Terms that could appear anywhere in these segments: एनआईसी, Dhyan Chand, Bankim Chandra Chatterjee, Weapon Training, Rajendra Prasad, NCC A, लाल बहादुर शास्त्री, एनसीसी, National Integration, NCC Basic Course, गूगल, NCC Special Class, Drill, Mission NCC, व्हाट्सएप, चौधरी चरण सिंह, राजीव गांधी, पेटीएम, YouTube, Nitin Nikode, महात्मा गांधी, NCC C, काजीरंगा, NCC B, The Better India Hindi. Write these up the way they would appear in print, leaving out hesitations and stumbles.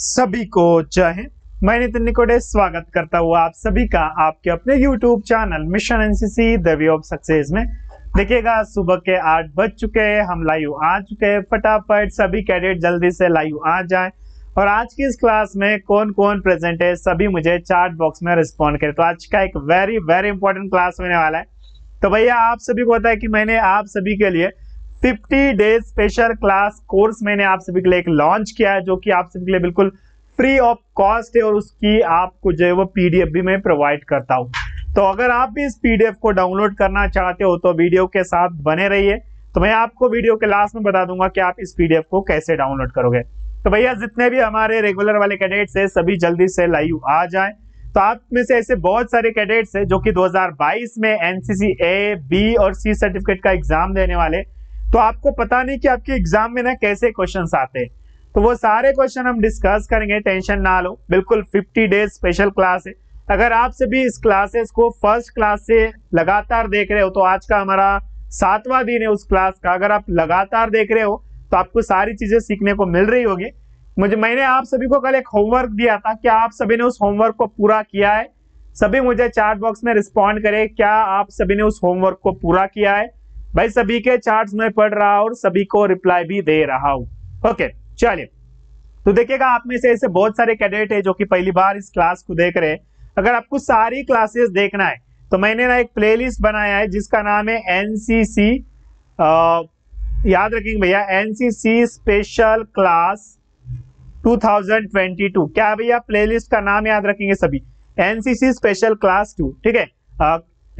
सभी को जय हिंद। मैं नितिन निकोडे स्वागत करता हूँ आप सभी का आपके अपने YouTube channel mission एनसीसी the way of success में। देखिएगा सुबह के 8 बज चुके हैं, हम लाइव आ चुके हैं। फटाफट सभी कैडेट जल्दी से लाइव आ जाएं। और आज की इस क्लास में कौन कौन प्रेजेंट है सभी मुझे चार्ट बॉक्स में रिस्पॉन्ड करें। तो आज का एक वेरी वेरी इंपॉर्टेंट क्लास होने वाला है। तो भैया आप सभी को पता है कि मैंने आप सभी के लिए 50 डेज स्पेशल क्लास कोर्स मैंने आप सभी के लिए एक लॉन्च किया है, जो कि आप सभी के लिए बिल्कुल फ्री ऑफ कॉस्ट है। और उसकी आपको जो है वो पीडीएफ भी मैं प्रोवाइड करता हूँ। तो अगर आप भी इस पीडीएफ को डाउनलोड करना चाहते हो तो वीडियो के साथ बने रहिए। तो मैं आपको वीडियो के लास्ट में बता दूंगा कि आप इस पीडीएफ को कैसे डाउनलोड करोगे। तो भैया जितने भी हमारे रेगुलर वाले कैडेट्स है सभी जल्दी से लाइव आ जाए। तो आप में से ऐसे बहुत सारे कैडेट्स है जो कि 2022 में एनसीसी ए बी और सी सर्टिफिकेट का एग्जाम देने वाले, तो आपको पता नहीं कि आपके एग्जाम में ना कैसे क्वेश्चंस आते हैं। तो वो सारे क्वेश्चन हम डिस्कस करेंगे, टेंशन ना लो। बिल्कुल 50 डेज स्पेशल क्लास है। अगर आप सभी इस क्लासेस को फर्स्ट क्लास से लगातार देख रहे हो तो आज का हमारा 7वां दिन है उस क्लास का। अगर आप लगातार देख रहे हो तो आपको सारी चीजें सीखने को मिल रही होगी। मैंने आप सभी को कल एक होमवर्क दिया था, क्या आप सभी ने उस होमवर्क को पूरा किया है? सभी मुझे चार्ट बॉक्स में रिस्पॉन्ड करे, क्या आप सभी ने उस होमवर्क को पूरा किया है? भाई सभी के चार्ट्स में पढ़ रहा हूं और सभी को रिप्लाई भी दे रहा हूं। ओके चलिए, तो देखिएगा आप में से ऐसे बहुत सारे कैडेट है जो कि पहली बार इस क्लास को देख रहे हैं। अगर आपको सारी क्लासेस देखना है तो मैंने ना एक प्लेलिस्ट बनाया है जिसका नाम है एनसीसी, याद रखेंगे भैया, एनसीसी स्पेशल क्लास 2022। क्या भैया प्लेलिस्ट का नाम याद रखेंगे सभी, एनसीसी स्पेशल क्लास 2, ठीक है,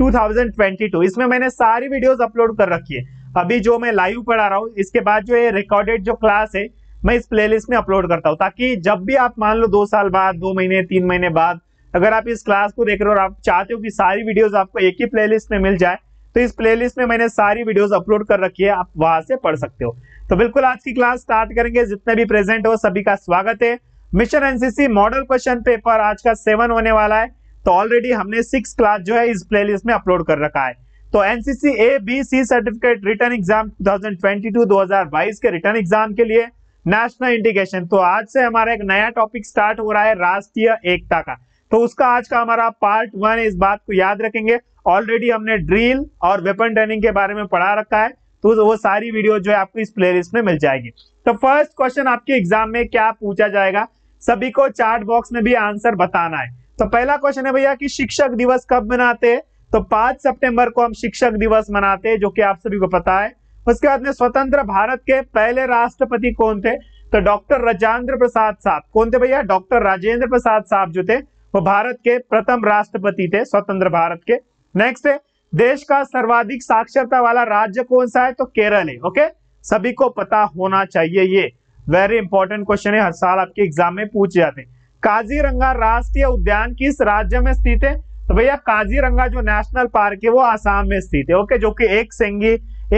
2022। इसमें मैंने सारी वीडियोस अपलोड कर रखी है। अभी जो मैं लाइव पढ़ा रहा हूँ इसके बाद जो ये रिकॉर्डेड जो क्लास है मैं इस प्लेलिस्ट में अपलोड करता हूँ, ताकि जब भी आप मान लो 2 साल बाद, 2 महीने, 3 महीने बाद अगर आप इस क्लास को देख रहे हो और आप चाहते हो कि सारी वीडियोस आपको एक ही प्लेलिस्ट में मिल जाए, तो इस प्लेलिस्ट में मैंने सारी वीडियोस अपलोड कर रखी है, आप वहां से पढ़ सकते हो। तो बिल्कुल आज की क्लास स्टार्ट करेंगे। जितने भी प्रेजेंट हो सभी का स्वागत है। Mission एनसीसी model question paper आज का 7 होने वाला है। तो ऑलरेडी हमने 6 क्लास जो है इस प्लेलिस्ट में अपलोड कर रखा है। तो एनसीसी A B C certificate written exam 2022 2022 के रिटर्न एग्जाम के लिए नेशनल इंटीग्रेशन। तो आज से हमारा एक नया टॉपिक स्टार्ट हो रहा है, राष्ट्रीय एकता का। तो उसका आज का हमारा पार्ट 1, इस बात को याद रखेंगे। ऑलरेडी हमने ड्रिल और वेपन ट्रेनिंग के बारे में पढ़ा रखा है, तो वो सारी वीडियो जो है आपको इस प्लेलिस्ट में मिल जाएगी। तो फर्स्ट क्वेश्चन आपके एग्जाम में क्या पूछा जाएगा, सभी को चार्ट बॉक्स में भी आंसर बताना है। तो पहला क्वेश्चन है भैया कि शिक्षक दिवस कब मनाते हैं? तो 5 सितंबर को हम शिक्षक दिवस मनाते हैं, जो कि आप सभी को पता है। उसके बाद में स्वतंत्र भारत के पहले राष्ट्रपति कौन थे? तो डॉक्टर राजेंद्र प्रसाद साहब। कौन थे भैया? डॉक्टर राजेंद्र प्रसाद साहब जो थे वो भारत के प्रथम राष्ट्रपति थे, स्वतंत्र भारत के। नेक्स्ट है, देश का सर्वाधिक साक्षरता वाला राज्य कौन सा है? तो केरल है। ओके, सभी को पता होना चाहिए, ये वेरी इंपॉर्टेंट क्वेश्चन है, हर साल आपके एग्जाम में पूछे जाते हैं। काजीरंगा राष्ट्रीय उद्यान किस राज्य में स्थित है? तो भैया काजीरंगा जो नेशनल पार्क है वो आसाम में स्थित है। ओके, जो कि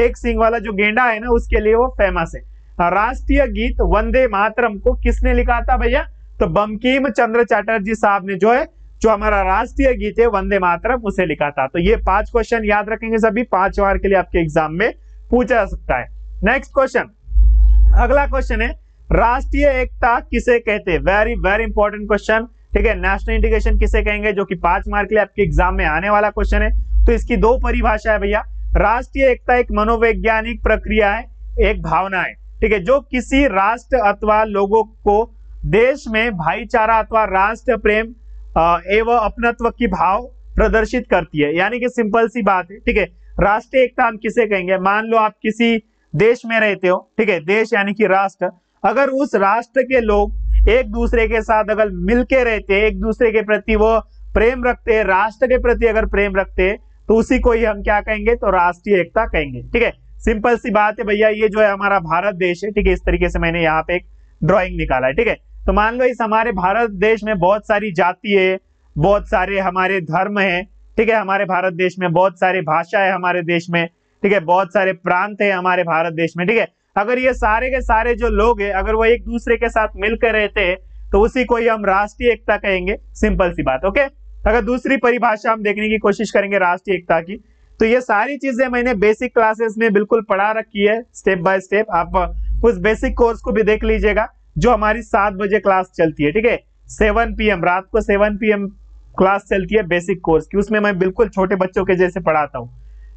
एक सिंग वाला जो गेंडा है ना उसके लिए वो फेमस है। राष्ट्रीय गीत वंदे मातरम को किसने लिखा था भैया? तो बंकिम चंद्र चटर्जी साहब ने जो हमारा राष्ट्रीय गीत है वंदे मातरम उसे लिखा था। तो ये 5 क्वेश्चन याद रखेंगे सभी, 5 बार के लिए आपके एग्जाम में पूछा जा सकता है। नेक्स्ट क्वेश्चन, अगला क्वेश्चन है राष्ट्रीय एकता किसे कहते हैं? वेरी वेरी इंपॉर्टेंट क्वेश्चन, ठीक है। नेशनल इंटीग्रेशन किसे कहेंगे, जो कि 5 मार्क के लिए आपके एग्जाम में आने वाला क्वेश्चन है। तो इसकी 2 परिभाषा है भैया। राष्ट्रीय एकता एक मनोवैज्ञानिक प्रक्रिया है, एक भावना है, ठीक है, जो किसी राष्ट्र अथवा लोगों को देश में भाईचारा अथवा राष्ट्र प्रेम एवं अपनत्व की भाव प्रदर्शित करती है। यानी कि सिंपल सी बात है, ठीक है। राष्ट्रीय एकता हम किसे कहेंगे? मान लो आप किसी देश में रहते हो, ठीक है, देश यानी कि राष्ट्र। अगर उस राष्ट्र के लोग एक दूसरे के साथ अगर मिलके रहते, एक दूसरे के प्रति वो प्रेम रखते, राष्ट्र के प्रति अगर प्रेम रखते, तो उसी को ही हम क्या कहेंगे? तो राष्ट्रीय एकता कहेंगे, ठीक है, सिंपल सी बात है भैया। ये जो है हमारा भारत देश है, ठीक है, इस तरीके से मैंने यहाँ पे एक ड्रॉइंग निकाला है, ठीक है। तो मान लो इस हमारे भारत देश में बहुत सारी जाति है, बहुत सारे हमारे धर्म है, ठीक है, हमारे भारत देश में बहुत सारी भाषा है हमारे देश में, ठीक है, बहुत सारे प्रांत है हमारे भारत देश में, ठीक है। अगर ये सारे के सारे जो लोग हैं अगर वो एक दूसरे के साथ मिलकर रहते हैं तो उसी को ही हम राष्ट्रीय एकता कहेंगे, सिंपल सी बात। ओके, अगर दूसरी परिभाषा हम देखने की कोशिश करेंगे राष्ट्रीय एकता की, तो ये सारी चीजें मैंने बेसिक क्लासेस में बिल्कुल पढ़ा रखी है स्टेप बाय स्टेप, आप उस बेसिक कोर्स को भी देख लीजिएगा। जो हमारी 7 बजे क्लास चलती है, ठीक है, 7 PM रात को 7 PM क्लास चलती है बेसिक कोर्स की, उसमें मैं बिल्कुल छोटे बच्चों के जैसे पढ़ाता हूँ।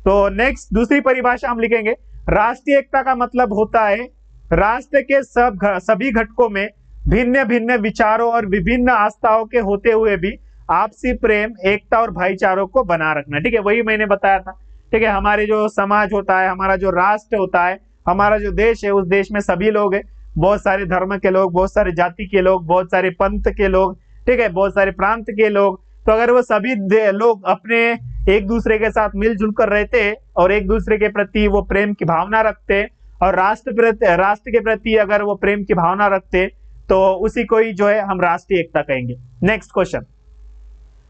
तो नेक्स्ट दूसरी परिभाषा हम लिखेंगे, राष्ट्रीय एकता का मतलब होता है राष्ट्र के सभी घटकों में भिन्न भिन्न विचारों और विभिन्न आस्थाओं के होते हुए भी आपसी प्रेम, एकता और भाईचारों को बना रखना। ठीक है, वही मैंने बताया था। ठीक है, हमारे जो समाज होता है, हमारा जो राष्ट्र होता है, हमारा जो देश है, उस देश में सभी लोग है, बहुत सारे धर्म के लोग, बहुत सारे जाति के लोग, बहुत सारे पंथ के लोग, ठीक है, बहुत सारे प्रांत के लोग। तो अगर वो सभी लोग अपने एक दूसरे के साथ मिलजुल कर रहते हैं और एक दूसरे के प्रति वो प्रेम की भावना रखते हैं और राष्ट्र के प्रति अगर वो प्रेम की भावना रखते तो उसी को ही जो है हम राष्ट्रीय एकता कहेंगे। नेक्स्ट क्वेश्चन,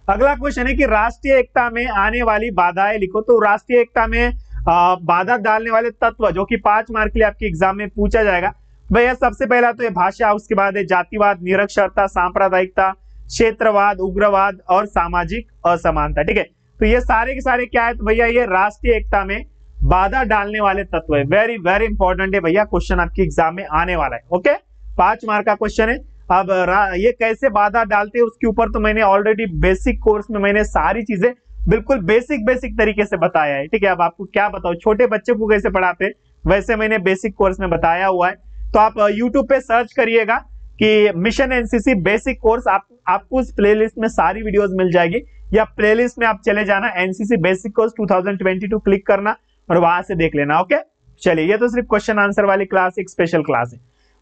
अगला क्वेश्चन है कि राष्ट्रीय एकता में आने वाली बाधाएं लिखो। तो राष्ट्रीय एकता में बाधा डालने वाले तत्व, जो कि 5 मार्क के लिए आपके एग्जाम में पूछा जाएगा भैया, सबसे पहला तो ये भाषा, उसके बाद है जातिवाद, निरक्षरता, सांप्रदायिकता, क्षेत्रवाद, उग्रवाद और सामाजिक असमानता। ठीक है, तो ये सारे के सारे क्या है तो भैया ये राष्ट्रीय एकता में बाधा डालने वाले तत्व है। वेरी वेरी इंपॉर्टेंट है भैया, क्वेश्चन आपके एग्जाम में आने वाला है। ओके, 5 मार्क का क्वेश्चन है। अब ये कैसे बाधा डालते हैं उसके ऊपर तो मैंने ऑलरेडी बेसिक कोर्स में मैंने सारी चीजें बिल्कुल बेसिक तरीके से बताया है। ठीक है, अब आपको क्या बताओ, छोटे बच्चों को कैसे पढ़ाते वैसे मैंने बेसिक कोर्स में बताया हुआ है। तो आप YouTube पे सर्च करिएगा कि मिशन एनसीसी बेसिक कोर्स, आपको उस प्लेलिस्ट में सारी वीडियोस मिल जाएगी, या प्लेलिस्ट में आप चले जाना एनसीसी बेसिक कोर्स 2022 क्लिक करना और वहां से देख लेना। ओके, चलिए, ये तो सिर्फ क्वेश्चन आंसर वाली क्लास, एक स्पेशल क्लास है।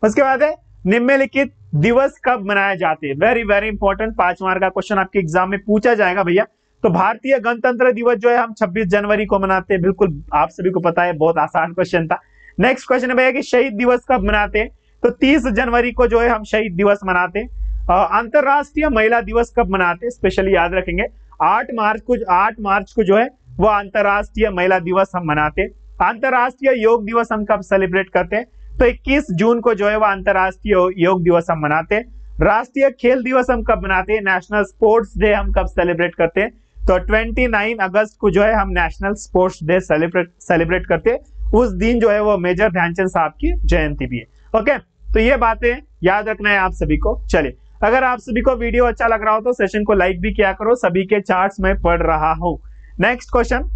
उसके बाद है निम्नलिखित दिवस कब मनाए जाते हैं। वेरी वेरी इंपॉर्टेंट, 5 मार्क का क्वेश्चन आपके एग्जाम में पूछा जाएगा भैया। तो भारतीय गणतंत्र दिवस जो है हम 26 जनवरी को मनाते हैं, बिल्कुल आप सभी को पता है, बहुत आसान क्वेश्चन था। नेक्स्ट क्वेश्चन है भैया कि शहीद दिवस कब मनाते हैं। तो 30 जनवरी को जो है हम शहीद दिवस मनाते हैं। अंतरराष्ट्रीय महिला दिवस कब मनाते हैं, स्पेशली याद रखेंगे, 8 मार्च को जो है वो अंतरराष्ट्रीय महिला दिवस हम मनाते हैं। अंतरराष्ट्रीय योग दिवस हम कब सेलिब्रेट करते हैं, तो 21 जून को जो है वह अंतरराष्ट्रीय योग दिवस हम मनाते हैं। राष्ट्रीय खेल दिवस हम कब मनाते हैं, नेशनल स्पोर्ट्स डे हम कब सेलिब्रेट करते हैं, तो 29 अगस्त को जो है हम नेशनल स्पोर्ट्स डे सेलिब्रेट करते हैं। उस दिन जो है वो मेजर ध्यानचंद साहब की जयंती भी है। ओके, तो ये बातें याद रखना है आप सभी को। चलिए, अगर आप सभी को वीडियो अच्छा लग रहा हो तो सेशन को लाइक भी किया करो, सभी के चार्ट्स में पढ़ रहा हूं। नेक्स्ट क्वेश्चन,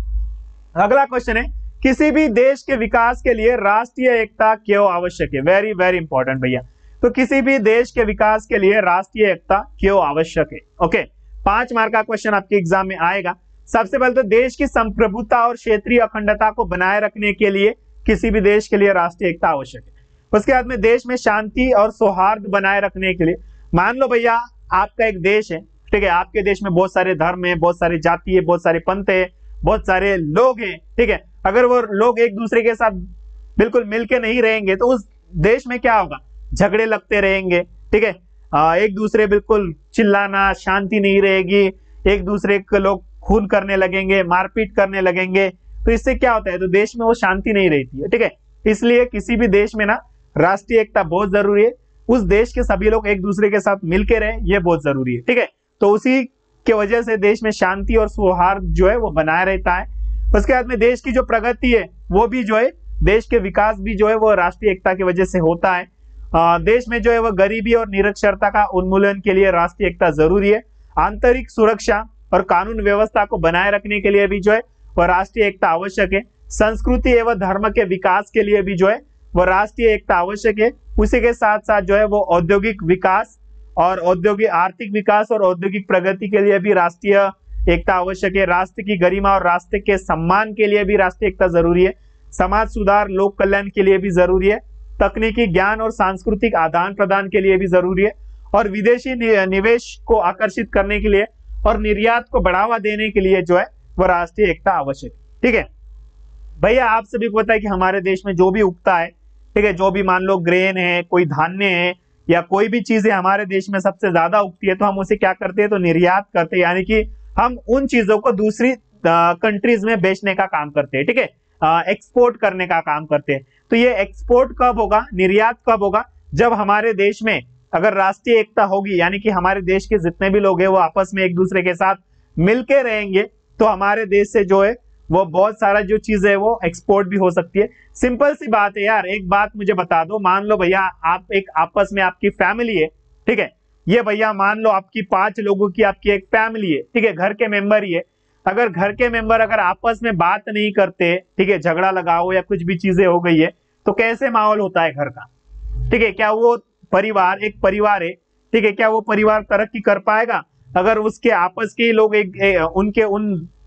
अगला क्वेश्चन है किसी भी देश के विकास के लिए राष्ट्रीय एकता क्यों आवश्यक है। वेरी वेरी इंपॉर्टेंट भैया, तो किसी भी देश के विकास के लिए राष्ट्रीय एकता क्यों आवश्यक है। ओके, 5 मार्क का क्वेश्चन आपके एग्जाम में आएगा। सबसे पहले तो देश की संप्रभुता और क्षेत्रीय अखंडता को बनाए रखने के लिए किसी भी देश के लिए राष्ट्रीय एकता आवश्यक है। उसके बाद में देश में शांति और सौहार्द बनाए रखने के लिए, मान लो भैया आपका एक देश है, ठीक है, आपके देश में बहुत सारे धर्म है, बहुत सारे जाति है, बहुत सारे पंथ है, बहुत सारे लोग हैं, ठीक है, अगर वो लोग एक दूसरे के साथ बिल्कुल मिलके नहीं रहेंगे तो उस देश में क्या होगा, झगड़े लगते रहेंगे, ठीक है, एक दूसरे बिल्कुल चिल्लाना, शांति नहीं रहेगी, एक दूसरे के लोग खून करने लगेंगे, मारपीट करने लगेंगे। तो इससे क्या होता है, तो देश में वो शांति नहीं रहती है। ठीक है, इसलिए किसी भी देश में ना राष्ट्रीय एकता बहुत जरूरी है, उस देश के सभी लोग एक दूसरे के साथ मिलके रहे, ये बहुत जरूरी है। ठीक है, तो उसी के वजह से देश में शांति और सौहार्द जो है वो बनाया रहता है। उसके बाद में देश की जो प्रगति है वो भी जो है, देश के विकास भी जो है वो राष्ट्रीय एकता की वजह से होता है। देश में जो है वो गरीबी और निरक्षरता का उन्मूलन के लिए राष्ट्रीय एकता जरूरी है। आंतरिक सुरक्षा और कानून व्यवस्था को बनाए रखने के लिए भी जो है वह राष्ट्रीय एकता आवश्यक है। संस्कृति एवं धर्म के विकास के लिए भी जो है वह राष्ट्रीय एकता आवश्यक है। उसी के साथ साथ जो है वो औद्योगिक विकास और औद्योगिक आर्थिक विकास और औद्योगिक प्रगति के लिए भी राष्ट्रीय एकता आवश्यक है। राष्ट्र की गरिमा और राष्ट्र के सम्मान के लिए भी राष्ट्रीय एकता जरूरी है। समाज सुधार, लोक कल्याण के लिए भी जरूरी है। तकनीकी ज्ञान और सांस्कृतिक आदान प्रदान के लिए भी जरूरी है। और विदेशी निवेश को आकर्षित करने के लिए और निर्यात को बढ़ावा देने के लिए जो है वह राष्ट्रीय एकता आवश्यक। ठीक है भैया, आप सभी को पता है कि हमारे देश में जो भी उगता है, ठीक है, जो भी मान लो ग्रेन है, कोई धान्य है या कोई भी चीजें हमारे देश में सबसे ज्यादा उगती है तो हम उसे क्या करते हैं, तो निर्यात करते हैं, यानी कि हम उन चीजों को दूसरी कंट्रीज में बेचने का काम करते हैं। ठीक है, एक्सपोर्ट करने का काम करते हैं। तो ये एक्सपोर्ट कब होगा, निर्यात कब होगा, जब हमारे देश में अगर राष्ट्रीय एकता होगी, यानी कि हमारे देश के जितने भी लोग हैं वो आपस में एक दूसरे के साथ मिलके रहेंगे तो हमारे देश से जो है वो बहुत सारा जो चीज है वो एक्सपोर्ट भी हो सकती है। सिंपल सी बात है यार, एक बात मुझे बता दो, मान लो भैया आप एक आपस में आपकी फैमिली है, ठीक है, ये भैया मान लो आपकी 5 लोगों की आपकी एक फैमिली है, ठीक है, घर के मेंबर ही है। अगर घर के मेंबर अगर आपस में बात नहीं करते, ठीक है, झगड़ा लगाओ या कुछ भी चीजें हो गई है, तो कैसे माहौल होता है घर का, ठीक है। क्या वो परिवार, एक परिवार है, ठीक है, क्या वो परिवार तरक्की कर पाएगा अगर उसके आपस के ही लोग उनके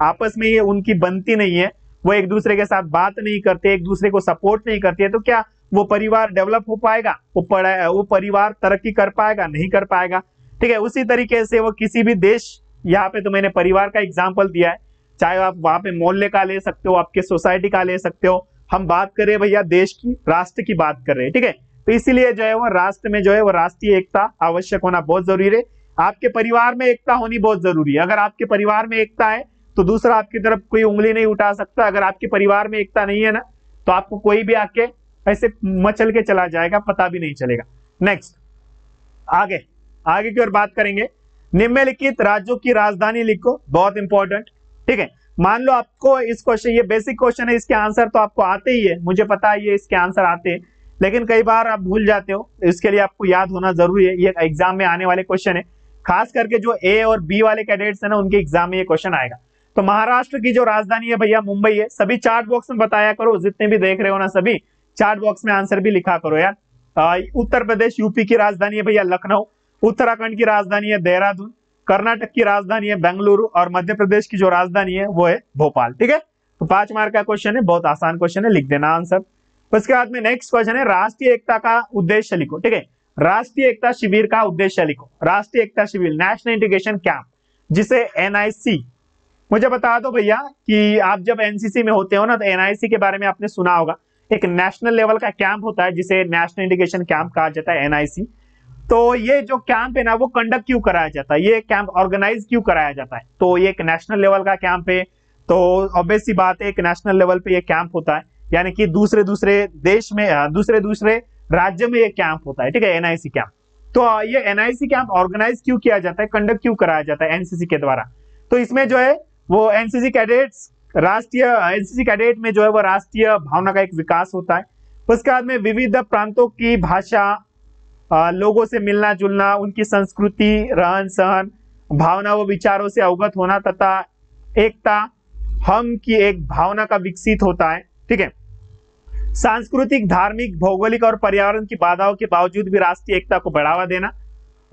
आपस में ही उनकी बनती नहीं है, वो एक दूसरे के साथ बात नहीं करते, एक दूसरे को सपोर्ट नहीं करते, तो क्या वो परिवार डेवलप हो पाएगा, वो परिवार तरक्की कर पाएगा, नहीं कर पाएगा, ठीक है। उसी तरीके से वो किसी भी देश, यहाँ पे तो मैंने परिवार का एग्जाम्पल दिया है, चाहे आप वहाँ पे मोहल्ले का ले सकते हो, आपके सोसाइटी का ले सकते हो, हम बात कर रहे हैं भैया देश की, राष्ट्र की बात कर रहे हैं, ठीक है। तो इसीलिए जो है वो राष्ट्र में जो है वो राष्ट्रीय एकता आवश्यक होना बहुत जरूरी है। आपके परिवार में एकता होनी बहुत जरूरी है। अगर आपके परिवार में एकता है तो दूसरा आपकी तरफ कोई उंगली नहीं उठा सकता। अगर आपके परिवार में एकता नहीं है ना, तो आपको कोई भी आके ऐसे मचल के चला जाएगा, पता भी नहीं चलेगा। नेक्स्ट, आगे की ओर बात करेंगे। निम्नलिखित राज्यों की राजधानी लिखो, बहुत इंपॉर्टेंट, ठीक है। मान लो आपको इस क्वेश्चन, ये बेसिक क्वेश्चन है, इसके आंसर तो आपको आते ही है, मुझे पता है ये इसके आंसर आते हैं, लेकिन कई बार आप भूल जाते हो, इसके लिए आपको याद होना जरूरी है। ये एग्जाम में आने वाले क्वेश्चन है, खास करके जो ए और बी वाले कैडेट्स है ना, उनके एग्जाम में ये क्वेश्चन आएगा। तो महाराष्ट्र की जो राजधानी है भैया मुंबई है। सभी चार्ट बॉक्स में बताया करो, जितने भी देख रहे हो ना, सभी चार्ट बॉक्स में आंसर भी लिखा करो यार। उत्तर प्रदेश, यूपी की राजधानी है भैया लखनऊ, उत्तराखंड की राजधानी है देहरादून, कर्नाटक की राजधानी है बेंगलुरु, और मध्य प्रदेश की जो राजधानी है वो है भोपाल, ठीक है। तो 5 मार्क का क्वेश्चन है, बहुत आसान क्वेश्चन है, लिख देना आंसर। उसके बाद में नेक्स्ट क्वेश्चन है, राष्ट्रीय एकता का उद्देश्य लिखो, ठीक है। राष्ट्रीय एकता शिविर का उद्देश्य लिखो। राष्ट्रीय एकता शिविर, नेशनल इंटीग्रेशन कैंप, जिसे एनआईसी, मुझे बता दो भैया कि आप जब एनसीसी में होते हो ना, तो एनआईसी के बारे में आपने सुना होगा, एक नेशनल लेवल का कैंप होता है जिसे नेशनल इंटीग्रेशन कैंप कहा जाता है, एनआईसी। तो ये जो कैंप है ना, वो कंडक्ट क्यों कराया जाता है, ये कैंप ऑर्गेनाइज क्यों कराया जाता है? तो ये एक नेशनल लेवल का कैंप है, तो ऑब्वियस सी बात है एक नेशनल लेवल पे ये कैंप होता है, यानी कि दूसरे दूसरे राज्य में ये कैंप होता है, ठीक है, एनआईसी कैंप। तो ये एनआईसी कैंप ऑर्गेनाइज क्यों किया जाता है, कंडक्ट क्यों कराया जाता है एनसीसी के द्वारा? तो इसमें जो है वो एनसीसी कैडेट्स, राष्ट्रीय एनसीसी कैडेट में जो है वो राष्ट्रीय भावना का एक विकास होता है। उसके बाद में विविध प्रांतों की भाषा, लोगों से मिलना जुलना, उनकी संस्कृति, रहन सहन, भावना व विचारों से अवगत होना तथा एकता हम की एक भावना का विकसित होता है, ठीक है। सांस्कृतिक, धार्मिक, भौगोलिक और पर्यावरण की बाधाओं के बावजूद भी राष्ट्रीय एकता को बढ़ावा देना,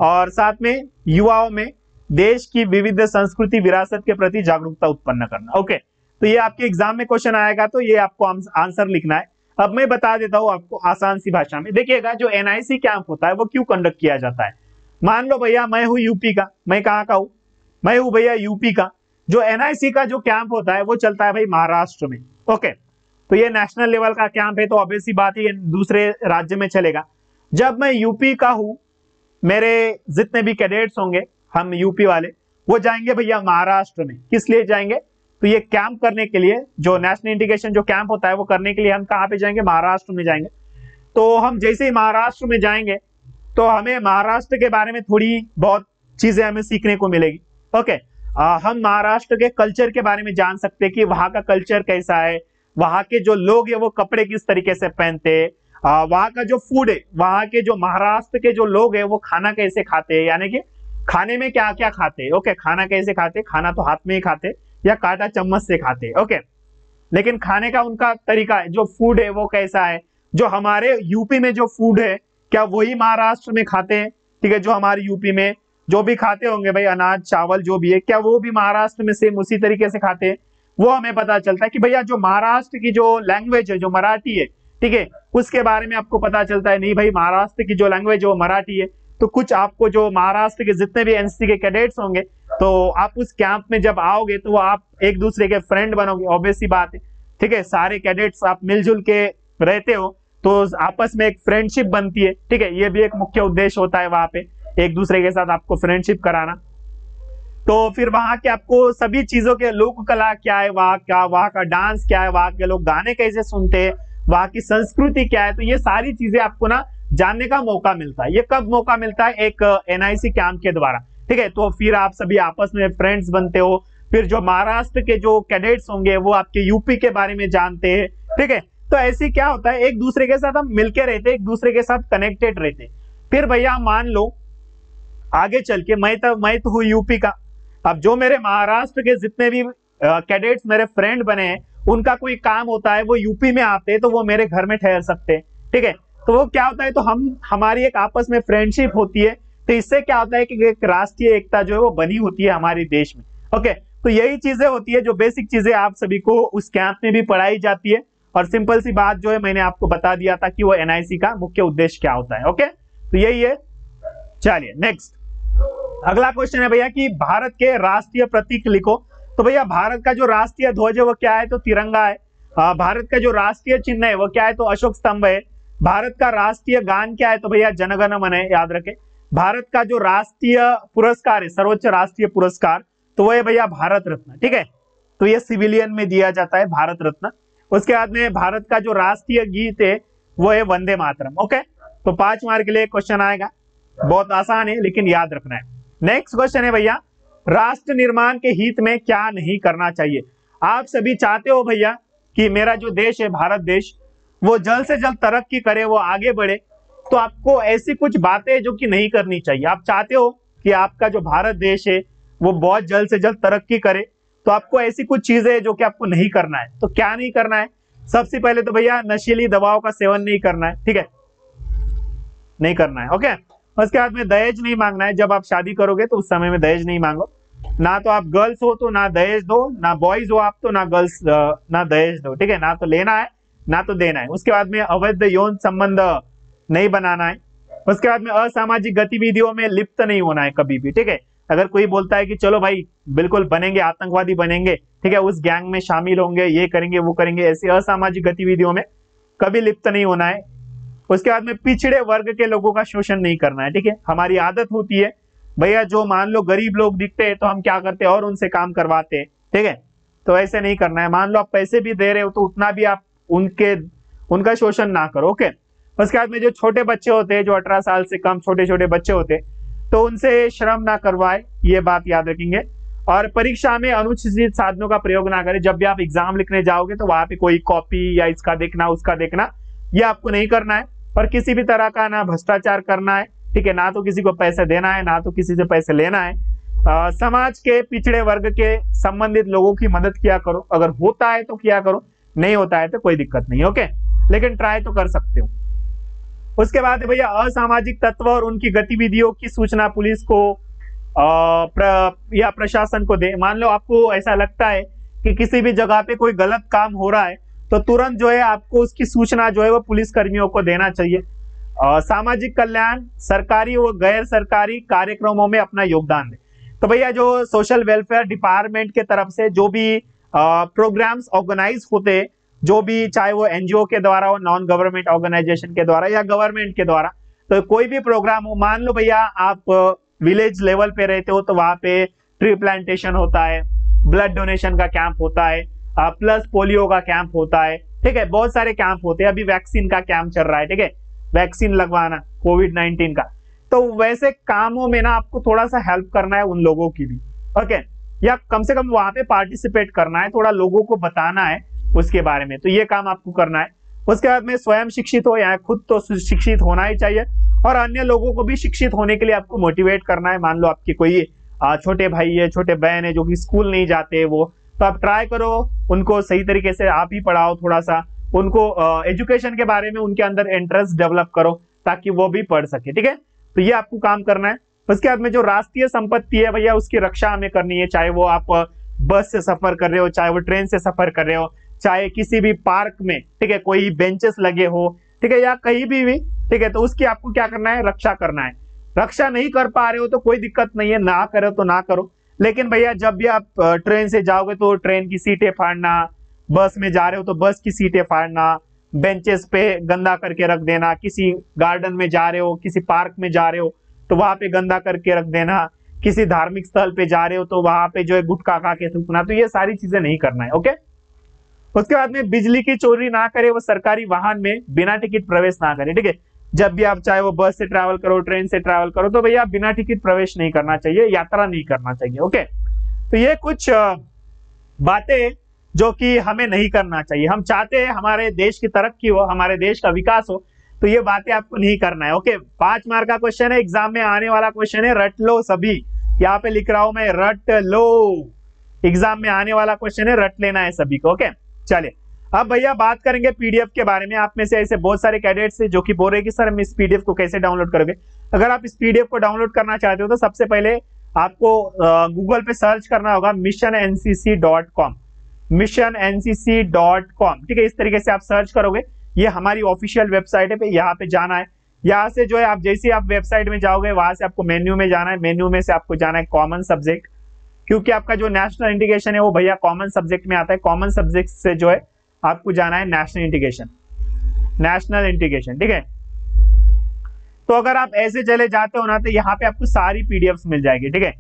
और साथ में युवाओं में देश की विविध संस्कृति विरासत के प्रति जागरूकता उत्पन्न करना। ओके, तो ये आपके एग्जाम में क्वेश्चन आएगा, तो ये आपको आंसर लिखना है। अब मैं बता देता हूँ आपको आसान सी भाषा में, देखिएगा जो एनआईसी कैंप होता है वो क्यों कंडक्ट किया जाता है। मान लो भैया मैं हूँ यूपी का, मैं कहाँ का हूँ, मैं हूँ भैया यूपी का। जो एनआईसी का जो कैंप होता है वो चलता है भाई महाराष्ट्र में, ओके। तो ये नेशनल लेवल का कैंप है, तो ऑब्वियसली बात है दूसरे राज्य में चलेगा। जब मैं यूपी का हूँ, मेरे जितने भी कैडेट्स होंगे, हम यूपी वाले, वो जाएंगे भैया महाराष्ट्र में। किस लिए जाएंगे? तो ये कैंप करने के लिए, जो नेशनल इंटीग्रेशन जो कैंप होता है वो करने के लिए हम कहाँ पे जाएंगे? महाराष्ट्र में जाएंगे। तो हम जैसे ही महाराष्ट्र में जाएंगे तो हमें महाराष्ट्र के बारे में थोड़ी बहुत चीजें हमें सीखने को मिलेगी, ओके। हम महाराष्ट्र के कल्चर के बारे में जान सकते हैं कि वहाँ का कल्चर कैसा है, वहाँ के जो लोग है वो कपड़े किस तरीके से पहनते हैं, वहाँ का जो फूड है, वहाँ के जो महाराष्ट्र के जो लोग है वो खाना कैसे खाते हैं, यानी कि खाने में क्या क्या खाते हैं, ओके। खाना कैसे खाते, खाना तो हाथ में ही खाते या कांटा चम्मच से खाते, ओके। लेकिन खाने का उनका तरीका है, जो फूड है वो कैसा है, जो हमारे यूपी में जो फूड है क्या वही महाराष्ट्र में खाते हैं, ठीक है। जो हमारे यूपी में जो भी खाते होंगे भाई, अनाज चावल जो भी है, क्या वो भी महाराष्ट्र में सेम उसी तरीके से खाते हैं? वो हमें पता चलता है कि भैया जो महाराष्ट्र की जो लैंग्वेज है, जो मराठी है, ठीक है, उसके बारे में आपको पता चलता है, नहीं भाई महाराष्ट्र की जो लैंग्वेज है वो मराठी है। तो कुछ आपको जो महाराष्ट्र के जितने भी एनसीसी के कैडेट्स होंगे, तो आप उस कैंप में जब आओगे तो आप एक दूसरे के फ्रेंड बनोगे, ऑब्वियसली बात है, ठीक है। सारे कैडेट्स आप मिलजुल के रहते हो तो आपस में एक फ्रेंडशिप बनती है, ठीक है। ये भी एक मुख्य उद्देश्य होता है वहाँ पे, एक दूसरे के साथ आपको फ्रेंडशिप कराना। तो फिर वहाँ के आपको सभी चीजों के, लोक कला क्या है वहाँ का, वहाँ का डांस क्या है, वहाँ के लोग गाने कैसे सुनते हैं, वहाँ की संस्कृति क्या है, तो ये सारी चीजें आपको ना जानने का मौका मिलता है। ये कब मौका मिलता है? एक एनआईसी कैंप के द्वारा, ठीक है। तो फिर आप सभी आपस में फ्रेंड्स बनते हो, फिर जो महाराष्ट्र के जो कैडेट्स होंगे वो आपके यूपी के बारे में जानते हैं, ठीक है। तो ऐसे क्या होता है, एक दूसरे के साथ हम मिलके रहते, एक दूसरे के साथ कनेक्टेड रहते। फिर भैया मान लो आगे चल के मैं तो हूँ यूपी का, अब जो मेरे महाराष्ट्र के जितने भी कैडेट्स मेरे फ्रेंड बने हैं उनका कोई काम होता है वो यूपी में आते हैं तो वो मेरे घर में ठहर सकते हैं, ठीक है। तो वो क्या होता है, तो हमारी एक आपस में फ्रेंडशिप होती है, तो इससे क्या होता है कि एक राष्ट्रीय एकता जो है वो बनी होती है हमारे देश में। ओके, तो यही चीजें होती है जो बेसिक चीजें आप सभी को उस कैंप में भी पढ़ाई जाती है, और सिंपल सी बात जो है मैंने आपको बता दिया था कि वो एनआईसी का मुख्य उद्देश्य क्या होता है। ओके, तो यही है। चलिए नेक्स्ट, अगला क्वेश्चन है भैया कि भारत के राष्ट्रीय प्रतीक लिखो। तो भैया भारत का जो राष्ट्रीय ध्वज है वो क्या है, तो तिरंगा है। भारत का जो राष्ट्रीय चिन्ह है वो क्या है, तो अशोक स्तंभ है। भारत का राष्ट्रीय गान क्या है, तो भैया जनगण मन है, याद रखें। भारत का जो राष्ट्रीय पुरस्कार है, सर्वोच्च राष्ट्रीय पुरस्कार, तो वो है भैया भारत रत्न, ठीक है। तो ये सिविलियन में दिया जाता है भारत रत्न। उसके बाद में भारत का जो राष्ट्रीय गीत है वो है वंदे मातरम। ओके, तो 5 मार्क के लिए क्वेश्चन आएगा, बहुत आसान है लेकिन याद रखना है। नेक्स्ट क्वेश्चन है भैया, राष्ट्र निर्माण के हित में क्या नहीं करना चाहिए। आप सभी चाहते हो भैया कि मेरा जो देश है भारत देश वो जल्द से जल्द तरक्की करे, वो आगे बढ़े, तो आपको ऐसी कुछ बातें जो कि नहीं करनी चाहिए। आप चाहते हो कि आपका जो भारत देश है वो बहुत जल्द से जल्द तरक्की करे, तो आपको ऐसी कुछ चीजें जो कि आपको नहीं करना है। तो क्या नहीं करना है, सबसे पहले तो भैया नशीली दवाओं का सेवन नहीं करना है, ठीक है, नहीं करना है। ओके, उसके बाद में दहेज नहीं मांगना है। जब आप शादी करोगे तो उस समय में दहेज नहीं मांगो, ना तो आप गर्ल्स हो तो ना दहेज दो, ना बॉयज हो आप तो ना गर्ल्स ना दहेज दो, ठीक है, ना तो लेना है ना तो देना है। उसके बाद में अवैध यौन संबंध नहीं बनाना है। उसके बाद में असामाजिक गतिविधियों में लिप्त नहीं होना है कभी भी, ठीक है। अगर कोई बोलता है कि चलो भाई बिल्कुल बनेंगे, आतंकवादी बनेंगे, ठीक है, उस गैंग में शामिल होंगे, ये करेंगे वो करेंगे, ऐसी असामाजिक गतिविधियों में कभी लिप्त नहीं होना है। उसके बाद में पिछड़े वर्ग के लोगों का शोषण नहीं करना है, ठीक है। हमारी आदत होती है भैया जो मान लो गरीब लोग दिखते हैं तो हम क्या करते हैं और उनसे काम करवाते हैं, ठीक है, तो ऐसे नहीं करना है। मान लो आप पैसे भी दे रहे हो तो उतना भी आप उनका शोषण ना करो। ओके, उसके बाद में जो छोटे बच्चे होते हैं, जो 18 साल से कम छोटे छोटे बच्चे होते हैं, तो उनसे श्रम ना करवाए, ये बात याद रखेंगे। और परीक्षा में अनुचित साधनों का प्रयोग ना करें। जब भी आप एग्जाम लिखने जाओगे तो वहां पे कोई कॉपी या इसका देखना उसका देखना ये आपको नहीं करना है। और किसी भी तरह का ना भ्रष्टाचार करना है, ठीक है, ना तो किसी को पैसे देना है ना तो किसी से पैसे लेना है। समाज के पिछड़े वर्ग के संबंधित लोगों की मदद किया करो, अगर होता है तो किया करो, नहीं होता है तो कोई दिक्कत नहीं, ओके, लेकिन ट्राई तो कर सकते हो। उसके बाद भैया असामाजिक तत्व और उनकी गतिविधियों की सूचना पुलिस को या प्रशासन को दे। मान लो आपको ऐसा लगता है कि किसी भी जगह पे कोई गलत काम हो रहा है तो तुरंत जो है आपको उसकी सूचना जो है वो पुलिस कर्मियों को देना चाहिए। सामाजिक कल्याण, सरकारी व गैर सरकारी कार्यक्रमों में अपना योगदान दे। तो भैया जो सोशल वेलफेयर डिपार्टमेंट के तरफ से जो भी प्रोग्राम्स ऑर्गेनाइज होते हैं, जो भी चाहे वो एनजीओ के द्वारा हो, नॉन गवर्नमेंट ऑर्गेनाइजेशन के द्वारा या गवर्नमेंट के द्वारा, तो कोई भी प्रोग्राम हो, मान लो भैया आप विलेज लेवल पे रहते हो तो वहाँ पे ट्री प्लांटेशन होता है, ब्लड डोनेशन का कैंप होता है, प्लस पोलियो का कैंप होता है, ठीक है, बहुत सारे कैंप होते हैं। अभी वैक्सीन का कैंप चल रहा है, ठीक है, वैक्सीन लगवाना कोविड-19 का। तो वैसे कामों में ना आपको थोड़ा सा हेल्प करना है उन लोगों की भी, ओके, या कम से कम वहां पे पार्टिसिपेट करना है, थोड़ा लोगों को बताना है उसके बारे में, तो ये काम आपको करना है। उसके बाद में स्वयं शिक्षित हो, या खुद तो शिक्षित होना ही चाहिए और अन्य लोगों को भी शिक्षित होने के लिए आपको मोटिवेट करना है। मान लो आपके कोई छोटे भाई है छोटे बहन है जो कि स्कूल नहीं जाते वो, तो आप ट्राई करो उनको सही तरीके से आप ही पढ़ाओ, थोड़ा सा उनको एजुकेशन के बारे में उनके अंदर इंटरेस्ट डेवलप करो ताकि वो भी पढ़ सके, ठीक है, तो ये आपको काम करना है। उसके बाद में जो राष्ट्रीय संपत्ति है भैया उसकी रक्षा हमें करनी है, चाहे वो आप बस से सफर कर रहे हो, चाहे वो ट्रेन से सफर कर रहे हो, चाहे किसी भी पार्क में, ठीक है, कोई बेंचेस लगे हो, ठीक है, या कहीं भी, ठीक है, तो उसकी आपको क्या करना है, रक्षा करना है। रक्षा नहीं कर पा रहे हो तो कोई दिक्कत नहीं है, ना करो तो ना करो, लेकिन भैया जब भी आप ट्रेन से जाओगे तो ट्रेन की सीटें फाड़ना, बस में जा रहे हो तो बस की सीटें फाड़ना, बेंचेस पे गंदा करके रख देना, किसी गार्डन में जा रहे हो किसी पार्क में जा रहे हो तो वहां पे गंदा करके रख देना, किसी धार्मिक स्थल पे जा रहे हो तो वहां पे जो है गुटखा खा के थूकना, तो ये सारी चीजें नहीं करना है, ओके। उसके बाद में बिजली की चोरी ना करे, वो सरकारी वाहन में बिना टिकट प्रवेश ना करे, ठीक है, जब भी आप चाहे वो बस से ट्रैवल करो ट्रेन से ट्रैवल करो तो भैया बिना टिकट प्रवेश नहीं करना चाहिए, यात्रा नहीं करना चाहिए, ओके। तो ये कुछ बातें जो कि हमें नहीं करना चाहिए। हम चाहते हैं हमारे देश की तरक्की हो, हमारे देश का विकास हो, तो ये बातें आपको नहीं करना है। ओके, 5 मार्क का क्वेश्चन है, एग्जाम में आने वाला क्वेश्चन है, रट लो सभी। यहाँ पे लिख रहा हूं मैं, रट लो, एग्जाम में आने वाला क्वेश्चन है, रट लेना है सभी को। ओके चलिए, अब भैया बात करेंगे पीडीएफ के बारे में। आप में से ऐसे बहुत सारे कैडेट्स हैं जो कि बोल रहे हैं कि सर हम इस पीडीएफ को कैसे डाउनलोड करोगे। अगर आप इस पीडीएफ को डाउनलोड करना चाहते हो तो सबसे पहले आपको गूगल पे सर्च करना होगा missioncc.com, missioncc.com, ठीक है। इस तरीके से आप सर्च करोगे, ये हमारी ऑफिशियल वेबसाइट है, यहाँ पे जाना है। यहाँ से जो है आप जैसे आप वेबसाइट में जाओगे वहां से आपको मेन्यू में जाना है, मेन्यू में से आपको जाना है कॉमन सब्जेक्ट, क्योंकि आपका जो नेशनल इंटीग्रेशन है वो भैया कॉमन सब्जेक्ट में आता है। कॉमन सब्जेक्ट से जो है आपको जाना है नेशनल इंटीग्रेशन, नेशनल इंटीग्रेशन, ठीक है। तो अगर आप ऐसे चले जाते हो ना तो यहाँ पे आपको सारी पीडीएफ्स मिल जाएगी, ठीक है,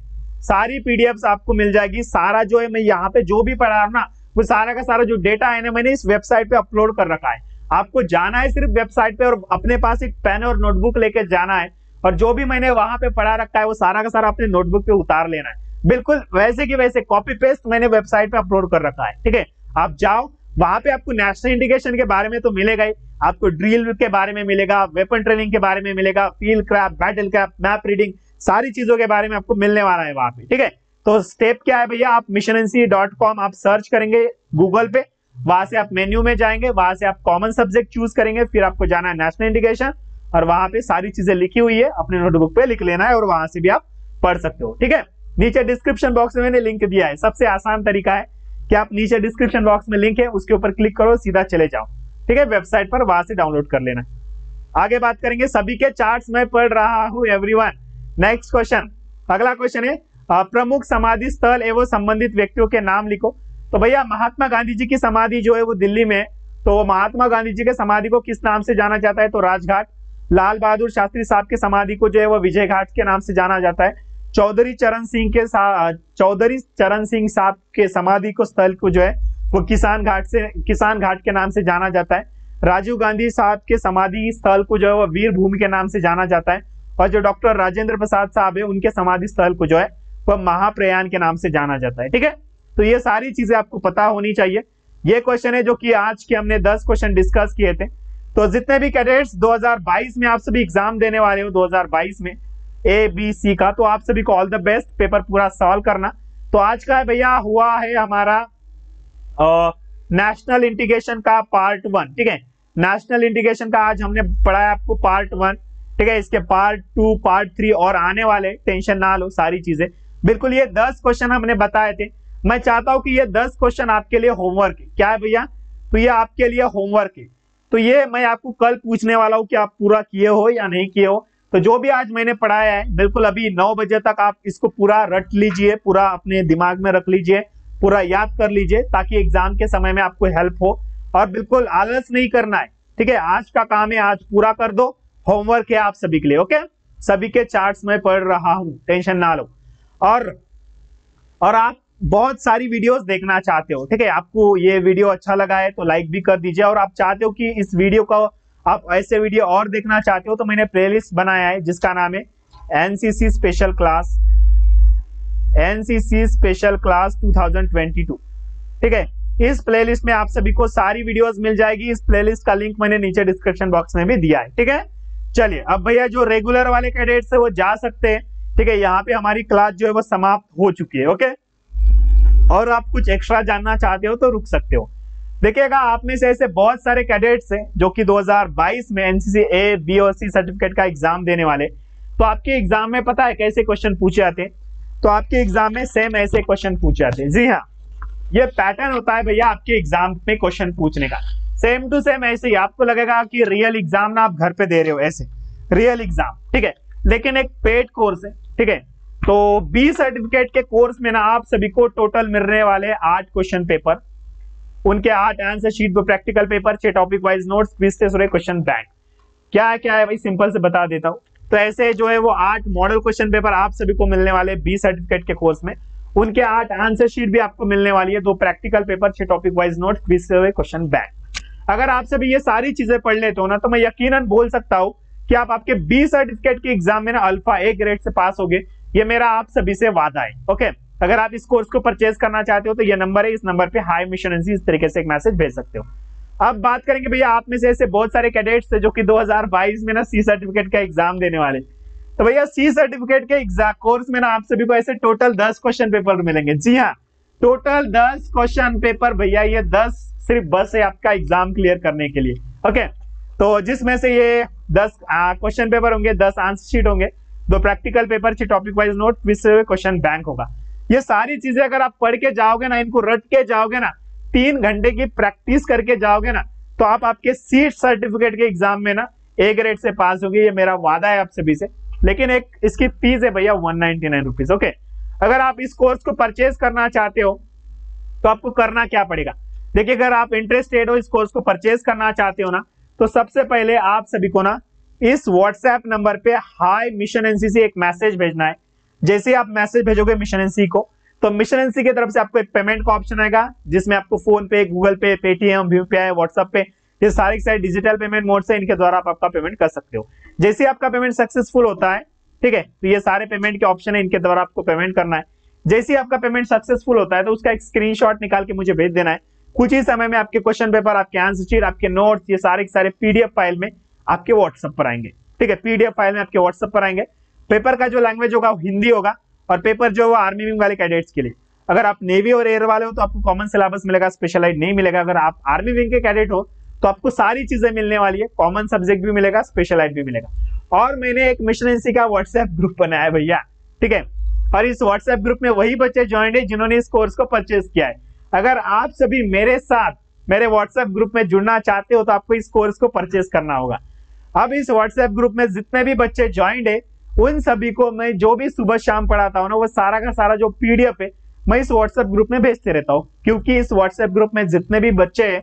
सारी पीडीएफ्स आपको मिल जाएगी। सारा जो है मैं यहाँ पे जो भी पढ़ा रहा हूँ ना वो सारा का सारा जो डेटा है ना मैंने इस वेबसाइट पे अपलोड कर रखा है। आपको जाना है सिर्फ वेबसाइट पे और अपने पास एक पेन और नोटबुक लेके जाना है और जो भी मैंने वहां पे पढ़ा रखा है वो सारा का सारा अपने नोटबुक पे उतार लेना है। बिल्कुल वैसे की वैसे कॉपी पेस्ट मैंने वेबसाइट पे अपलोड कर रखा है, ठीक है। आप जाओ, वहां पे आपको नेशनल इंटीग्रेशन के बारे में तो मिलेगा ही, आपको ड्रिल के बारे में मिलेगा, वेपन ट्रेनिंग के बारे में मिलेगा, field craft, battle craft, map reading, सारी चीजों के बारे में आपको मिलने वाला है वहां पे, ठीक है। तो स्टेप क्या है भैया, आप missioncc.com आप सर्च करेंगे गूगल पे, वहां से आप मेन्यू में जाएंगे, वहां से आप कॉमन सब्जेक्ट चूज करेंगे, फिर आपको जाना है नेशनल इंटीग्रेशन और वहां पे सारी चीजें लिखी हुई है, अपने नोटबुक पे लिख लेना है और वहां से भी आप पढ़ सकते हो, ठीक है। नीचे डिस्क्रिप्शन बॉक्स में मैंने लिंक दिया है, सबसे आसान तरीका है कि आप नीचे डिस्क्रिप्शन बॉक्स में लिंक है उसके ऊपर क्लिक करो, सीधा चले जाओ, ठीक है, वेबसाइट पर, वहां से डाउनलोड कर लेना। आगे बात करेंगे, सभी के चार्ट्स मैं पढ़ रहा हूं एवरीवन। नेक्स्ट क्वेश्चन, अगला क्वेश्चन है प्रमुख समाधि स्थल एवं संबंधित व्यक्तियों के नाम लिखो। तो भैया महात्मा गांधी जी की समाधि जो है वो दिल्ली में है, तो महात्मा गांधी जी के समाधि को किस नाम से जाना जाता है, तो राजघाट। लाल बहादुर शास्त्री साहब के समाधि को जो है वो विजय घाट के नाम से जाना जाता है। चौधरी चरण सिंह साहब के समाधि को स्थल को जो है वो किसान घाट के नाम से जाना जाता है। राजीव गांधी साहब के समाधि स्थल को जो है वो वीर भूमि के नाम से जाना जाता है और जो डॉक्टर राजेंद्र प्रसाद साहब है उनके समाधि स्थल को जो है वह महाप्रयाण के नाम से जाना जाता है, ठीक है। तो ये सारी चीजें आपको पता होनी चाहिए। ये क्वेश्चन है जो कि आज के हमने 10 क्वेश्चन डिस्कस किए थे। तो जितने भी कैडेट्स 2022 में आप सभी एग्जाम देने वाले हो 2022 में ABC का, तो आप सभी को ऑल द बेस्ट, पेपर पूरा सॉल्व करना। तो आज का भैया हुआ है हमारा नेशनल इंटीग्रेशन का पार्ट 1, ठीक है। नेशनल इंटीग्रेशन का आज हमने पढ़ाया आपको पार्ट 1, ठीक है। इसके पार्ट 2, पार्ट 3 और आने वाले, टेंशन ना लो, सारी चीजें बिल्कुल। ये 10 क्वेश्चन हमने बताए थे, मैं चाहता हूं कि ये 10 क्वेश्चन आपके लिए होमवर्क है। क्या है भैया, तो ये आपके लिए होमवर्क है। तो ये मैं आपको कल पूछने वाला हूँ कि आप पूरा किए हो या नहीं किए हो। तो जो भी आज मैंने पढ़ाया है बिल्कुल अभी 9 बजे तक आप इसको पूरा रट लीजिए, पूरा अपने दिमाग में रख लीजिए, पूरा याद कर लीजिए, ताकि एग्जाम के समय में आपको हेल्प हो। और बिल्कुल आलस नहीं करना है, ठीक है। आज का काम है, आज पूरा कर दो, होमवर्क है आप सभी के लिए। ओके, सभी के चार्ट्स में पढ़ रहा हूँ, टेंशन ना लो। और आप बहुत सारी वीडियोस देखना चाहते हो, ठीक है। आपको ये वीडियो अच्छा लगा है तो लाइक भी कर दीजिए, और आप चाहते हो कि इस वीडियो का आप ऐसे वीडियो और देखना चाहते हो तो मैंने प्लेलिस्ट बनाया है जिसका नाम है एनसीसी special class, एनसीसी special class 2022, ठीक है। इस प्लेलिस्ट में आप सभी को सारी वीडियोस मिल जाएगी। इस प्लेलिस्ट का लिंक मैंने नीचे डिस्क्रिप्शन बॉक्स में भी दिया है, ठीक है। चलिए, अब भैया जो रेगुलर वाले कैडेट्स है वो जा सकते हैं, ठीक है। यहाँ पे हमारी क्लास जो है वो समाप्त हो चुकी है, ओके। और आप कुछ एक्स्ट्रा जानना चाहते हो तो रुक सकते हो। देखिएगा, आप में से ऐसे बहुत सारे कैडेट्स हैं जो कि 2022 में एनसीसी A, B और C सर्टिफिकेट का एग्जाम देने वाले। तो आपके एग्जाम में पता है कैसे क्वेश्चन पूछे जाते हैं, तो आपके एग्जाम में सेम ऐसे क्वेश्चन पूछे जाते हैं। जी हाँ, ये पैटर्न होता है भैया आपके एग्जाम में क्वेश्चन पूछने का, सेम टू सेम ऐसे ही। आपको लगेगा कि रियल एग्जाम ना आप घर पे दे रहे हो, ऐसे रियल एग्जाम, ठीक है। लेकिन एक पेड कोर्स है, ठीक है। तो B सर्टिफिकेट के कोर्स में ना आप सभी को टोटल मिलने वाले 8 क्वेश्चन पेपर, उनके 8 answer sheet, 2 practical paper, 6 topic wise notes, 20 test और एक क्वेश्चन बैंक। क्या है भाई, सिंपल से बता देता हूं। तो ऐसे जो है वो 8 मॉडल क्वेश्चन पेपर आप सभी को मिलने वाले B सर्टिफिकेट के कोर्स में, उनके 8 आंसर शीट भी आपको मिलने वाली है, 2 practical paper, 6 topic wise notes, 20 test और एक क्वेश्चन बैंक। अगर आप सभी ये सारी चीजें पढ़ लेते हो ना तो मैं यकीनन बोल सकता हूँ कि आप आपके B सर्टिफिकेट के एग्जाम में ना अल्फा A ग्रेड से पास हो गए। ये मेरा आप सभी से वादा है, ओके। अगर आप इस कोर्स को परचेज करना चाहते हो तो ये नंबर है, इस नंबर पे हाई मिशन एनसीसी इस तरीके से एक मैसेज भेज सकते हो। अब बात करेंगे भैया आप में से ऐसे बहुत सारे कैडेट्स जो कि 2022 में ना सी सर्टिफिकेट का एग्जाम देने वाले, तो भैया सी सर्टिफिकेट के एग्जाम कोर्स में ना आप सभी को ऐसे टोटल 10 क्वेश्चन पेपर मिलेंगे। जी हाँ, टोटल 10 क्वेश्चन पेपर भैया, ये 10 सिर्फ बस है आपका एग्जाम क्लियर करने के लिए। ओके, तो जिसमें से ये 10 क्वेश्चन पेपर होंगे, 10 आंसर शीट होंगे, 2 practical paper, 6 topic wise note, 20 question bank होगा। ये सारी चीजें अगर आप पढ़ के जाओगे ना, इनको रट के जाओगे ना, 3 घंटे की प्रैक्टिस करके जाओगे ना, तो आप आपके सी सर्टिफिकेट के एग्जाम में ना A ग्रेड से पास होगी, ये मेरा वादा है आप सभी से। लेकिन एक इसकी फीस है भैया 199 रुपीज। ओके, अगर आप इस कोर्स को परचेज करना चाहते हो तो आपको करना क्या पड़ेगा, देखिए अगर आप इंटरेस्टेड हो इस कोर्स को परचेज करना चाहते हो ना, तो सबसे पहले आप सभी को ना इस व्हाट्सएप नंबर पे हाई मिशन एनसीसी एक मैसेज भेजना है। जैसे आप मैसेज भेजोगे मिशन एनसीसी को, तो मिशन एनसीसी की तरफ से आपको एक पेमेंट का ऑप्शन आएगा, जिसमें आपको फोन पे, गूगल पे, पेटीएम, यूपीआई, व्हाट्सएप पे, ये सारे डिजिटल पेमेंट मोड से इनके द्वारा आप आपका पेमेंट कर सकते हो। जैसे आपका पेमेंट सक्सेसफुल होता है, ठीक है, तो ये सारे पेमेंट के ऑप्शन है, इनके द्वारा आपको पेमेंट करना है। जैसे आपका पेमेंट सक्सेसफुल होता है तो उसका एक स्क्रीनशॉट निकाल के मुझे भेज देना है। कुछ ही समय में आपके क्वेश्चन पेपर, आपके आंसर शीट, आपके नोट्स, ये सारे के सारे पीडीएफ फाइल में आपके व्हाट्सएप पर आएंगे। ठीक है, पीडीएफ फाइल में आपके व्हाट्सएप पर आएंगे। पेपर का जो लैंग्वेज होगा वो हिंदी होगा, और पेपर जो वो आर्मी विंग वाले कैडेट्स के लिए। अगर आप नेवी और एयर वाले हो तो आपको कॉमन सिलेबस मिलेगा, स्पेशलाइज नहीं मिलेगा। अगर आप आर्मी विंग के कैडेट हो तो आपको सारी चीजें मिलने वाली है, कॉमन सब्जेक्ट भी मिलेगा, स्पेशलाइज भी मिलेगा। और मैंने एक मिशन एनसीसी का व्हाट्सएप ग्रुप बनाया है भैया, ठीक है, और इस व्हाट्सएप ग्रुप में वही बच्चे ज्वाइन है जिन्होंने इस कोर्स को परचेज किया है। अगर आप सभी मेरे साथ मेरे व्हाट्सएप ग्रुप में जुड़ना चाहते हो तो आपको इस कोर्स को परचेज करना होगा। अब इस व्हाट्सएप ग्रुप में जितने भी बच्चे ज्वाइंड है उन सभी को मैं जो भी सुबह शाम पढ़ाता हूँ ना, वो सारा का सारा जो पीडीएफ है मैं इस व्हाट्सएप ग्रुप में भेजते रहता हूँ, क्योंकि इस व्हाट्सएप ग्रुप में जितने भी बच्चे हैं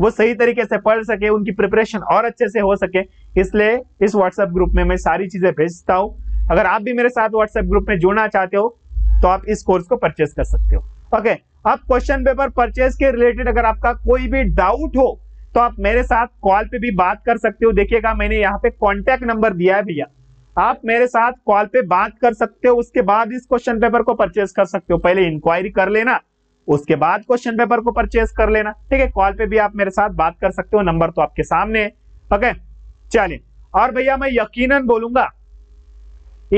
वो सही तरीके से पढ़ सके, उनकी प्रिपरेशन और अच्छे से हो सके, इसलिए इस व्हाट्सएप ग्रुप में मैं सारी चीजें भेजता हूँ। अगर आप भी मेरे साथ व्हाट्सएप ग्रुप में जुड़ना चाहते हो तो आप इस कोर्स को परचेज कर सकते हो। ओके, अब क्वेश्चन पेपर परचेज के रिलेटेड अगर आपका कोई भी डाउट हो तो आप मेरे साथ कॉल पे भी बात कर सकते हो। देखिएगा मैंने यहाँ पे कॉन्टैक्ट नंबर दिया है भैया, आप मेरे साथ कॉल पे बात कर सकते हो, उसके बाद इस क्वेश्चन पेपर को परचेज कर सकते हो। पहले इंक्वायरी कर लेना, उसके बाद क्वेश्चन पेपर को परचेज कर लेना। ठीक है, कॉल पे भी आप मेरे साथ बात कर सकते हो, नंबर तो आपके सामने है। ओके, चलिए, और भैया मैं यकीनन बोलूंगा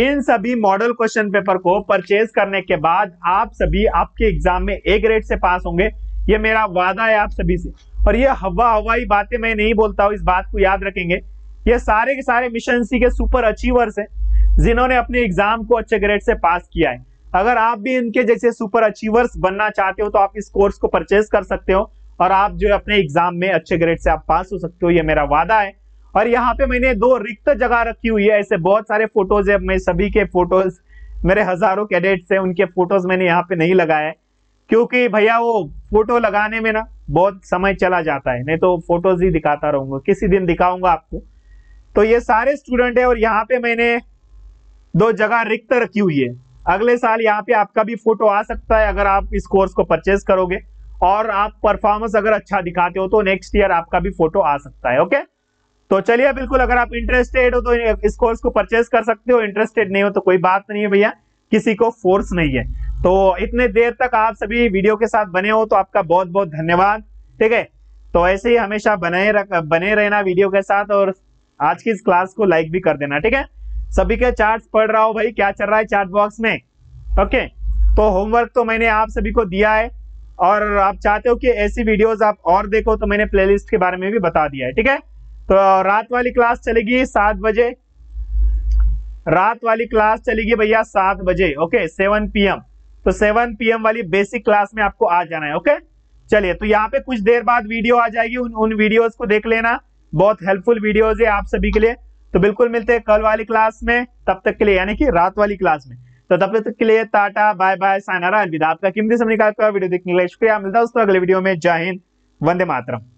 इन सभी मॉडल क्वेश्चन पेपर को परचेज करने के बाद आप सभी आपके एग्जाम में A ग्रेड से पास होंगे, ये मेरा वादा है आप सभी से। और ये हवाई बातें मैं नहीं बोलता हूँ, इस बात को याद रखेंगे। ये सारे के सारे मिशन एनसीसी के सुपर अचीवर्स हैं जिन्होंने अपने एग्जाम को अच्छे ग्रेड से पास किया है। अगर आप भी इनके जैसे सुपर अचीवर्स बनना चाहते हो तो आप इस कोर्स को परचेज कर सकते हो, और आप जो अपने एग्जाम में अच्छे ग्रेड से आप पास हो सकते हो, ये मेरा वादा है। और यहाँ पे मैंने 2 रिक्त जगह रखी हुई है, ऐसे बहुत सारे फोटोज है, मैं सभी के फोटोज, मेरे हजारों कैडेट्स हैं, उनके फोटोज मैंने यहाँ पे नहीं लगाए, क्योंकि भैया वो फोटो लगाने में ना बहुत समय चला जाता है, नहीं तो फोटोज ही दिखाता रहूंगा, किसी दिन दिखाऊंगा आपको। तो ये सारे स्टूडेंट है और यहाँ पे मैंने 2 जगह रिक्त रखी हुई है। अगले साल यहाँ पे आपका भी फोटो आ सकता है अगर आप इस कोर्स को परचेज करोगे, और आप परफॉर्मेंस अगर अच्छा दिखाते हो तो नेक्स्ट ईयर आपका भी फोटो आ सकता है। ओके, तो चलिए, बिल्कुल अगर आप इंटरेस्टेड हो तो इस कोर्स को परचेज कर सकते हो, इंटरेस्टेड नहीं हो तो कोई बात नहीं है भैया, किसी को फोर्स नहीं है। तो इतने देर तक आप सभी वीडियो के साथ बने हो तो आपका बहुत बहुत धन्यवाद। ठीक है, तो ऐसे ही हमेशा बने रहना वीडियो के साथ, और आज की इस क्लास को लाइक भी कर देना। ठीक है, सभी के चार्ट्स पढ़ रहा हो भाई, क्या चल रहा है चार्ट बॉक्स में। ओके, तो होमवर्क तो मैंने आप सभी को दिया है, और आप चाहते हो कि ऐसी वीडियोज आप और देखो तो मैंने प्लेलिस्ट के बारे में भी बता दिया है। ठीक है, तो रात वाली क्लास चलेगी 7 बजे, रात वाली क्लास चलेगी भैया 7 बजे। ओके, 7 PM, तो 7 PM वाली बेसिक क्लास में आपको आ जाना है। ओके, चलिए, तो यहाँ पे कुछ देर बाद वीडियो आ जाएगी, उन वीडियोस को देख लेना, बहुत हेल्पफुल वीडियोज है आप सभी के लिए। तो बिल्कुल मिलते हैं कल वाली क्लास में, तब तक के लिए, यानी कि रात वाली क्लास में, तो तब तक के लिए टाटा बाय बाय, सायनारा, अलविदा। आपका कीमती समय निकालकर वीडियो देखने के लिए शुक्रिया। मिलता है दोस्तों अगले वीडियो में। जय हिंद, वंदे मातरम।